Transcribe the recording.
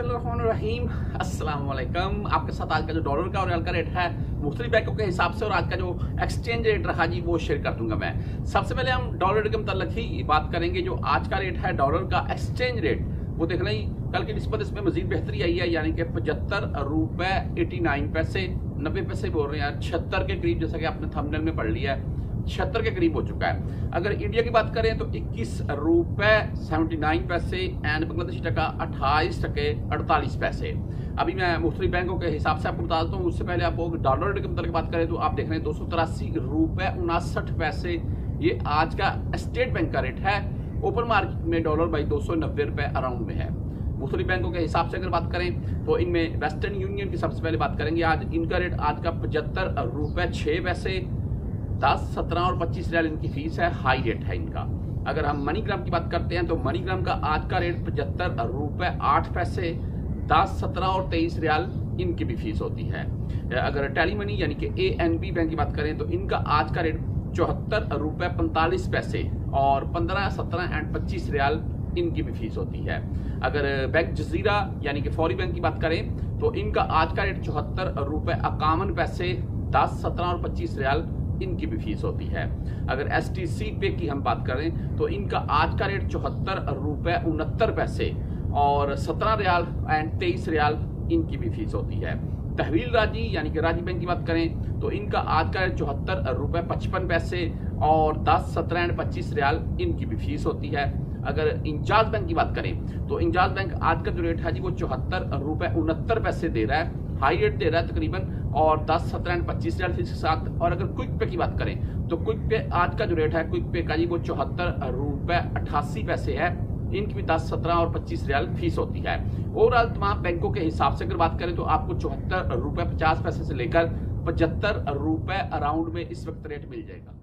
बिस्मिल्लाहिर्रहमानिर्रहीम, अस्सलाम वालेकुम। आपके साथ आज का जो डॉलर का और रियाल का रेट है मुख्तलिफ बैंकों के हिसाब से और आज का जो एक्सचेंज रेट रहा जी वो शेयर कर दूंगा मैं। सबसे पहले हम डॉलर रेट के मतलब ही बात करेंगे। जो आज का रेट है डॉलर का एक्सचेंज रेट वो देख लें, कल की नस्बत इसमें मजीद बेहतरी आई है, यानी कि 75 रुपये 89 पैसे 90 पैसे बोल रहे हैं यार, 76 के करीब, जैसा कि आपने थंबनेल में पढ़ लिया है 76 के करीब हो चुका है। अगर इंडिया की बात करें तो 21 रुपये 79 पैसे एंड बांग्लादेशी टका 28 टके 48 पैसे। अभी मैं मुख्तलिफ बैंकों के हिसाब से आपको बता देता हूँ, उससे पहले आपको डॉलर रेट के मतलब की बात करें तो आप देख रहे हैं 283 रुपये 59 पैसे, ये आज का स्टेट बैंक का रेट है। ओपन मार्केट में डॉलर भाई 290 रुपये अराउंड में है। मुख्तलिफ बैंकों के हिसाब से अगर बात करें तो इनमें वेस्टर्न यूनियन की सबसे पहले बात करेंगे। आज इनका रेट आज का 75 रुपये 6 पैसे, 10, 17 और 25 रियाल इनकी फीस है, हाई रेट है इनका। अगर हम मनीग्राम की बात करते हैं तो मनीग्राम का आज का रेट 75 रुपये 8 पैसे, 10, 17 और 23 रियाल इनकी भी फीस होती है। अगर टेली मनी यानी कि ANB बैंक की बात करें तो इनका आज का रेट 74 रुपये 45 पैसे और 15, 17 एंड 25 रियाल इनकी भी फीस होती है। अगर बैंक जजीरा यानी कि फौरी बैंक की बात करें तो इनका आज का रेट 74 रुपये 51 पैसे, 10, 17 और 25 रियाल इनकी भी फीस होती है। अगर STC पे की हम बात करें तो इनका आज का रेट 74 रुपये 69 पैसे और 17 रियाल एंड 23 रियाल इनकी भी फीस होती है। तहवील राजी यानी कि राजी बैंक की बात करें तो इनका आज का रेट 74 रुपये 55 पैसे और 10, 17 एंड 25 रियाल इनकी भी फीस होती है। अगर इंजाज बैंक की बात करें तो इंजाज बैंक आज का जो रेट है जी वो 74 रुपये 69 पैसे दे रहा है, हाई रेट दे रहा है तकरीबन, और 10, 17 एंड 25 रियाल फीस के साथ। और अगर क्विक पे की बात करें तो क्विक पे आज का जो रेट है क्विक पे का जी वो 74 रुपये 88 पैसे है, इनकी भी 10, 17 और 25 रियाल फीस होती है। ओवरऑल तमाम बैंकों के हिसाब से अगर बात करें तो आपको 74 रुपये 50 पैसे से लेकर 75 रुपये अराउंड में इस वक्त रेट मिल जाएगा।